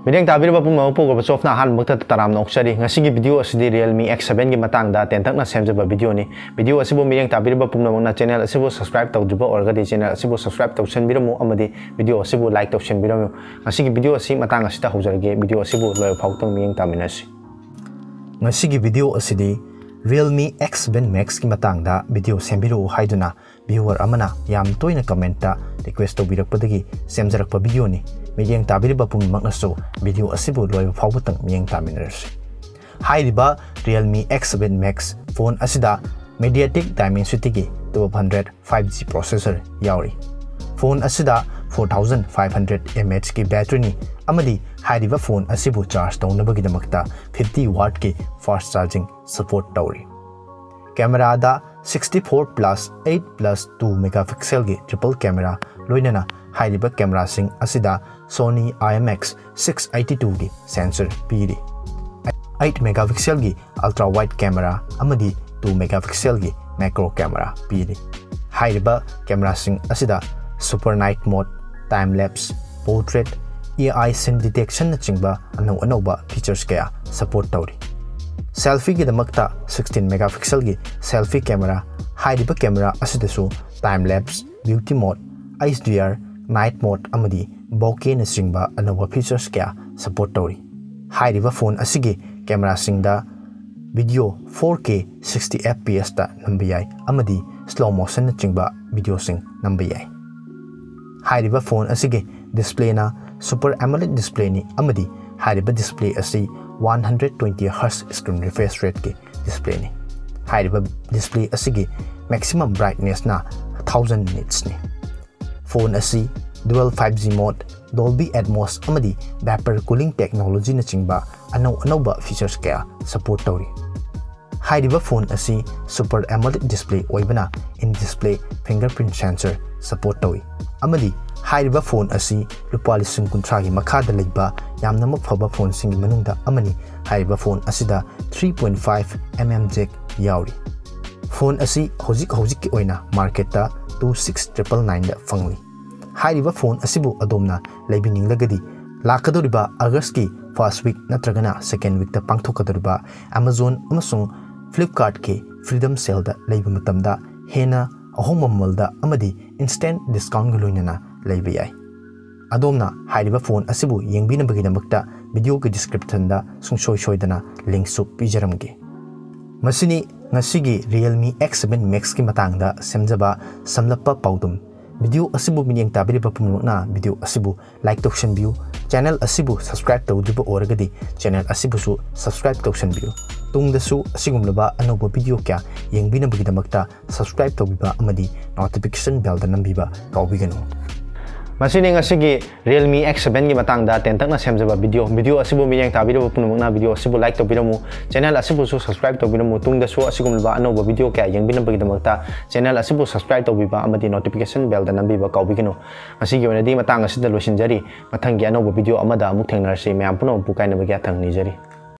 Miyang tabirba po mga po kapasof na han magtataram na oksari nga sige video asidi Realme X7 gi matangda tentang na sem jaba video ni video asibo miyang tabirba po na channel asibo subscribe taw juba orga di channel asibo subscribe taw option biro mo amadi video asibo like taw option biro mo asigi video asi matanga sita hojorge video asibo loyo pautang miyang taminasi ngasigi video asidi Realme X7 Max ki matangda video sembiro haiduna viewer amana yam toina commenta request taw birakpadagi semjarakpa video ni Mediang tabiri ba pumagna so video asibo loyo phawbutang miyang taminers. Hai riba Realme X7 Max phone asida MediaTek Dimensity 1200 5G processor yauri. Phone asida 4500 mAh ki battery ni amadi hai riba phone asibo charge tawnabagidamata 50 watt ki fast charging support tauri. Camera da 64+8+2 megapixel ki triple camera loinana हाइरिबा camera सिंह असिदा Sony IMX 682 की sensor पीरी 8 megapixel की ultra wide camera अमदी 2 megapixel की macro camera पीरी हाइरिबा कैमरा सिंह असिदा super night mode time lapse portrait AI scene detection चिंगबा अनौ अनौबा फीचर्स क्या सपोर्ट तौरी सेल्फी की दमकता 16 मेगापिक्सल की सेल्फी कैमरा हाइरिबा कैमरा असिदसु time lapse beauty mode HDR Night mode amadi bokeh na singba anova features kya support tori. Hai riba phone asige camera singda video 4K 60fps ta nambiyai amadi slow motion na singba video sing nambiyai. Hai riba phone asige display na Super AMOLED display ni amadi hai riba display asi 120Hz screen refresh rate ke display ni. Hai riba display asige maximum brightness na 1000 nits ni. Phone asi dual 5G mode, Dolby Atmos amadi vapor cooling technology na chingba anau-anauba features kaya support tauri. Hairiba phone asi Super AMOLED display oibana in-display fingerprint sensor support tauri. Amadi hairiba phone asi lupa 50,000 gi makada laiba yamna mafaba phone singi manungda amani hairiba phone asida 3.5mm jack yauri. Phone asi hojik ki oina marketa 26999 da fangli. Hairiba phone asibu adomna laibining lagadi lakadoriba August ki first week natragana second week da pangthokadoriba Amazon amasung Flipkart ke freedom sale da laiba matamda hena ahomamal da amadi instant discount galoinana laiba yai. Adomna hairiba phone asibu yengbina bagidamukta video ke description da sungsoi soidana link su pijaramge. Masini ngasigi Realme X7 Max ki matangda semjaba samlappa paudum video asibu miniyang tabiriba pumlukna video asibu like option view channel asibu subscribe tawdiba oragadi channel asibu su subscribe option view tungda su asigumlaba anoba video kya yengbina bagidamakta subscribe tawbiba amadi notification bell da nambiba kaubiganu Masini ngasigi Realme X7 gi matangda tentang na semjaba video asibu miyang tabiraba punumukna video asibu like tobiramu channel asibu su subscribe tobiramu tungda su asigumba anoba video kya yangbina bagidamata channel asibu subscribe tobiba amadi notification bell da nambiba kaubigino masigi onadi matang asida loisinjari mathangi anoba video amada amuk thengnarse mayam puno bukaina bagya thangni jari